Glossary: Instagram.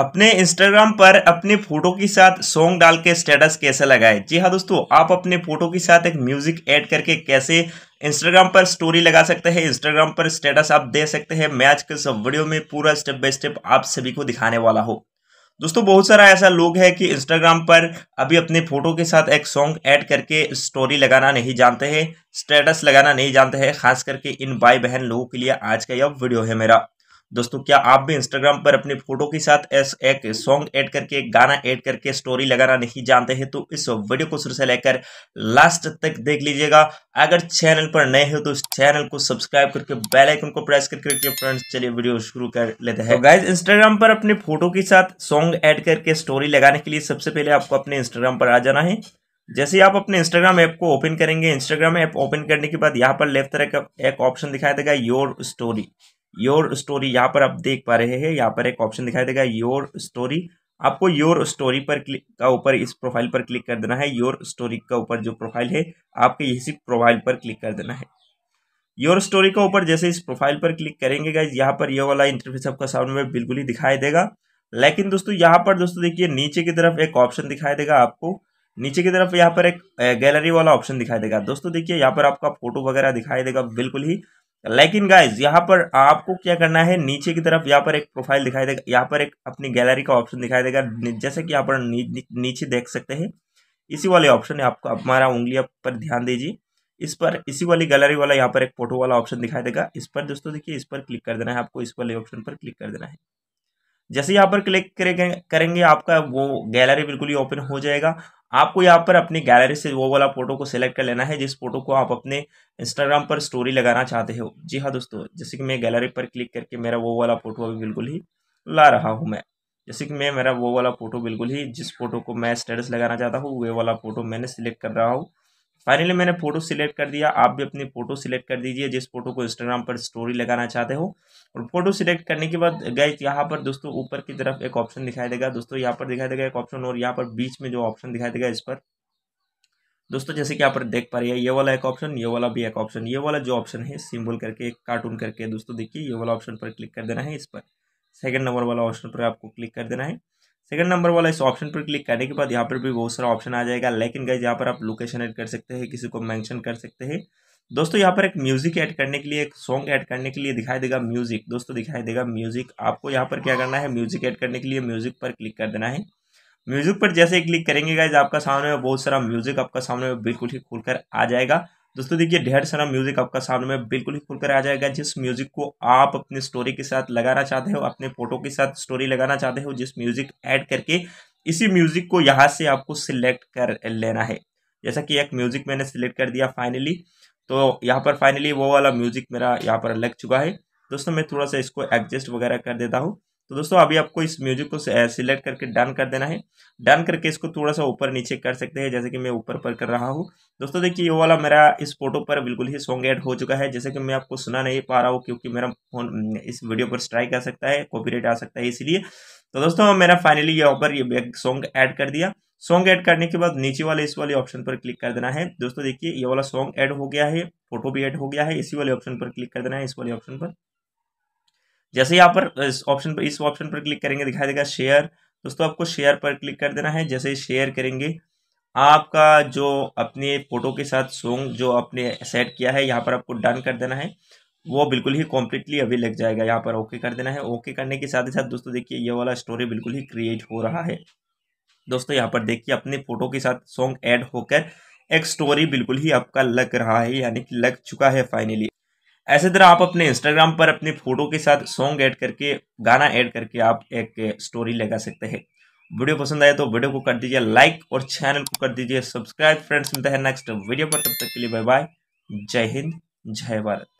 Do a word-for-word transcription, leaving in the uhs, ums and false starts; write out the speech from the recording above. अपने इंस्टाग्राम पर अपने फोटो के साथ सॉन्ग डाल के स्टेटस कैसे लगाएं। जी हाँ दोस्तों, आप अपने फोटो के साथ एक म्यूजिक ऐड करके कैसे इंस्टाग्राम पर स्टोरी लगा सकते हैं, इंस्टाग्राम पर स्टेटस आप दे सकते हैं, मैं आज के इस वीडियो में पूरा स्टेप बाय स्टेप आप सभी को दिखाने वाला हूँ। दोस्तों बहुत सारा ऐसा लोग है कि इंस्टाग्राम पर अभी अपने फोटो के साथ एक सॉन्ग ऐड करके स्टोरी लगाना नहीं जानते हैं, स्टेटस लगाना नहीं जानते हैं। खास करके इन भाई बहन लोगों के लिए आज का यह वीडियो है मेरा। दोस्तों क्या आप भी इंस्टाग्राम पर अपने फोटो के साथ एक सॉन्ग ऐड करके, एक गाना ऐड करके स्टोरी लगाना नहीं जानते हैं, तो इस वीडियो को शुरू से लेकर लास्ट तक देख लीजिएगा। अगर चैनल पर नए हो तो इस चैनल को सब्सक्राइब करके बेल आइकन को प्रेस करके रखिए फ्रेंड्स। चलिए वीडियो शुरू कर लेते हैं। तो गाइस, इंस्टाग्राम पर अपने फोटो के साथ सॉन्ग ऐड करके स्टोरी लगाने के लिए सबसे पहले आपको अपने इंस्टाग्राम पर आ जाना है। जैसे आप अपने इंस्टाग्राम ऐप को ओपन करेंगे, इंस्टाग्राम ऐप ओपन करने के बाद यहाँ पर लेफ्ट तरफ का एक ऑप्शन दिखाई देगा योर स्टोरी। योर स्टोरी यहाँ पर आप देख पा रहे हैं, यहाँ पर एक ऑप्शन दिखाई देगा योर स्टोरी। आपको योर स्टोरी पर क्लिक का ऊपर इस प्रोफाइल पर क्लिक कर देना है। योर स्टोरी का ऊपर जो प्रोफाइल है आपके इसी प्रोफाइल पर क्लिक कर देना है। योर स्टोरी का ऊपर जैसे इस प्रोफाइल पर क्लिक करेंगे गाइज, यहाँ पर ये वाला इंटरफेस आपका सामने में बिल्कुल ही दिखाई देगा। लेकिन दोस्तों यहाँ पर दोस्तों देखिए नीचे की तरफ एक ऑप्शन दिखाई देगा आपको, नीचे की तरफ यहाँ पर एक गैलरी वाला ऑप्शन दिखाई देगा। दोस्तों देखिए यहाँ पर आपका फोटो वगैरह दिखाई देगा बिल्कुल ही। लेकिन गाइज यहाँ पर आपको क्या करना है, नीचे की तरफ यहाँ पर एक प्रोफाइल दिखाई देगा, यहाँ पर एक अपनी गैलरी का ऑप्शन दिखाई देगा। जैसे कि यहाँ पर नी, नी, नीचे देख सकते हैं, इसी वाले ऑप्शन है आपको, हमारा उंगलियां पर ध्यान दीजिए, इस पर इसी वाली गैलरी वाला यहाँ पर एक फोटो वाला ऑप्शन दिखाई देगा। इस पर दोस्तों देखिए इस पर क्लिक कर देना है आपको, इस वाले ऑप्शन पर क्लिक कर देना है। जैसे यहाँ पर क्लिक करेंगे आपका वो गैलरी बिल्कुल ही ओपन हो जाएगा। आपको यहाँ पर अपनी गैलरी से वो वाला फोटो को सिलेक्ट कर लेना है जिस फोटो को आप अपने इंस्टाग्राम पर स्टोरी लगाना चाहते हो। जी हाँ दोस्तों, जैसे कि मैं गैलरी पर क्लिक करके मेरा वो वाला फोटो अभी बिल्कुल ही ला रहा हूँ। मैं जैसे कि मैं मेरा वो वाला फोटो बिल्कुल ही, जिस फोटो को मैं स्टेटस लगाना चाहता हूँ वो वाला फोटो मैंने सिलेक्ट कर रहा हूँ। फाइनली मैंने फोटो सिलेक्ट कर दिया, आप भी अपनी फोटो सिलेक्ट कर दीजिए जिस फोटो को इंस्टाग्राम पर स्टोरी लगाना चाहते हो। और फोटो सिलेक्ट करने के बाद गाइस यहाँ पर दोस्तों ऊपर की तरफ एक ऑप्शन दिखाई देगा। दोस्तों यहाँ पर दिखाई देगा एक ऑप्शन, और यहाँ पर बीच में जो ऑप्शन दिखाई देगा इस पर दोस्तों जैसे कि यहाँ पर देख पा रही है, ये वाला एक ऑप्शन, ये वाला भी एक ऑप्शन, ये वाला जो ऑप्शन है सिंबल करके एक कार्टून करके, दोस्तों देखिए ये वाला ऑप्शन पर क्लिक कर देना है। इस पर सेकेंड नंबर वाला ऑप्शन पर आपको क्लिक कर देना है। सेकंड नंबर वाला इस ऑप्शन पर क्लिक करने के बाद यहाँ पर भी बहुत सारा ऑप्शन आ जाएगा। लेकिन गाइस यहाँ पर आप लोकेशन ऐड कर सकते हैं, किसी को मेंशन कर सकते हैं। दोस्तों यहाँ पर एक म्यूजिक ऐड करने के लिए, एक सॉन्ग ऐड करने के लिए दिखाई देगा म्यूजिक। दोस्तों दिखाई देगा म्यूजिक, आपको यहाँ पर क्या करना है, म्यूजिक ऐड करने के लिए म्यूजिक पर क्लिक कर देना है। म्यूजिक पर जैसे क्लिक करेंगे गाइस आपका सामने में बहुत सारा म्यूजिक आपका सामने में बिल्कुल ही खुलकर आ जाएगा। दोस्तों देखिए ढेर सारा म्यूजिक आपका सामने में बिल्कुल ही खुलकर आ जाएगा। जिस म्यूजिक को आप अपनी स्टोरी के साथ लगाना चाहते हो, अपने फोटो के साथ स्टोरी लगाना चाहते हो, जिस म्यूजिक ऐड करके इसी म्यूजिक को यहाँ से आपको सिलेक्ट कर लेना है। जैसा कि एक म्यूजिक मैंने सिलेक्ट कर दिया फाइनली, तो यहाँ पर फाइनली वो वाला म्यूजिक मेरा यहाँ पर लग चुका है। दोस्तों मैं थोड़ा सा इसको एडजस्ट वगैरह कर देता हूँ। तो दोस्तों अभी आपको इस म्यूजिक को सिलेक्ट करके डन कर देना है। डन करके इसको थोड़ा सा ऊपर नीचे कर सकते हैं, जैसे कि मैं ऊपर पर कर रहा हूँ। दोस्तों देखिए ये वाला मेरा इस फोटो पर बिल्कुल ही सॉन्ग ऐड हो चुका है। जैसे कि मैं आपको सुना नहीं पा रहा हूँ क्योंकि मेरा फोन इस वीडियो पर स्ट्राइक आ सकता है, कॉपीराइट आ सकता है, इसलिए तो दोस्तों मैंने फाइनली यहाँ पर ये सॉन्ग ऐड कर दिया। सॉन्ग ऐड करने के बाद नीचे वाले इस वाले ऑप्शन पर क्लिक कर देना है। दोस्तों देखिए ये वाला सॉन्ग ऐड हो गया है, फोटो भी ऐड हो गया है, इसी वाले ऑप्शन पर क्लिक कर देना है। इस वाले ऑप्शन पर जैसे यहाँ पर इस ऑप्शन पर इस ऑप्शन पर क्लिक करेंगे दिखाई देगा शेयर। दोस्तों आपको शेयर पर क्लिक कर देना है। जैसे ही शेयर करेंगे आपका जो अपने फोटो के साथ सॉन्ग जो आपने सेट किया है यहाँ पर आपको डन कर देना है, वो बिल्कुल ही कम्प्लीटली अभी लग जाएगा। यहाँ पर ओके कर देना है। ओके करने के साथ ही साथ दोस्तों देखिए ये वाला स्टोरी बिल्कुल ही क्रिएट हो रहा है। दोस्तों यहाँ पर देखिए अपने फोटो के साथ सॉन्ग ऐड होकर एक स्टोरी बिल्कुल ही आपका लग रहा है, यानी कि लग चुका है फाइनली। ऐसे तरह आप अपने इंस्टाग्राम पर अपने फोटो के साथ सॉन्ग ऐड करके, गाना ऐड करके आप एक स्टोरी लगा सकते हैं। वीडियो पसंद आए तो वीडियो को कर दीजिए लाइक और चैनल को कर दीजिए सब्सक्राइब। फ्रेंड्स मिलते हैं नेक्स्ट वीडियो पर, तब तक के लिए बाय बाय। जय हिंद, जय भारत।